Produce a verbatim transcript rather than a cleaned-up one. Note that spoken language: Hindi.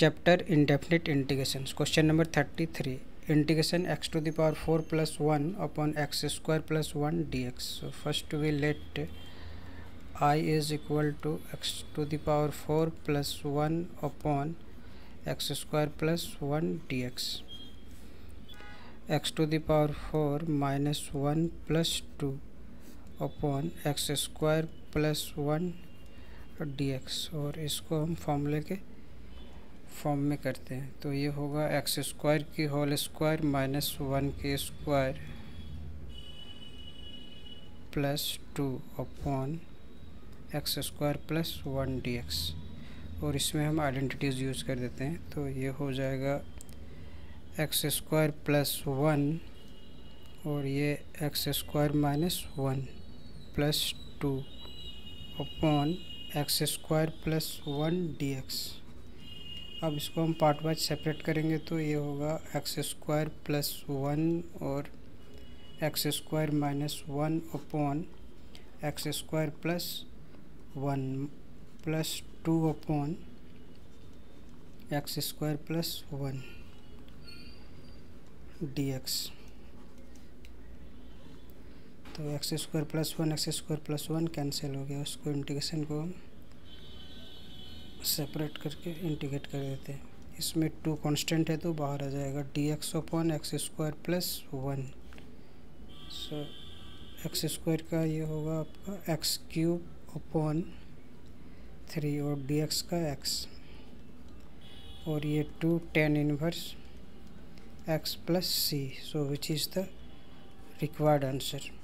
Chapter Indefinite Integrations. Question number thirty-three. Integration x to the power four plus one upon x square plus one dx. So first we let I is equal to x to the power four plus one upon x square plus one dx. X to the power four minus one plus two upon x square plus one dx. और इसको हम फॉर्मूले के फॉर्म में करते हैं तो ये होगा एक्स स्क्वायर की होल स्क्वायर माइनस वन के square plus two upon x square plus one dx और इसमें हम आइडेंटिटीज़ यूज़ कर देते हैं तो ये हो जाएगा एक्स स्क्वायर प्लस वन और ये x square minus one plus two upon x square plus one dx. अब इसको हम पार्ट वाइज सेपरेट करेंगे तो ये होगा एक्स स्क्वायर प्लस वन और x square minus one upon x square plus one plus two upon x square plus one dx. तो x square plus one x square plus one cancel हो गया. उसको इंटीग्रेशन को सेपरेट करके इंटीग्रेट कर देते हैं. इसमें टू कांस्टेंट है तो बाहर आ जाएगा d x upon x square plus one. So x square का ये होगा आपका एक्स क्यूब अपॉन थ्री और डी एक्स का एक्स और ये two tan inverse x plus c. So which is the required answer.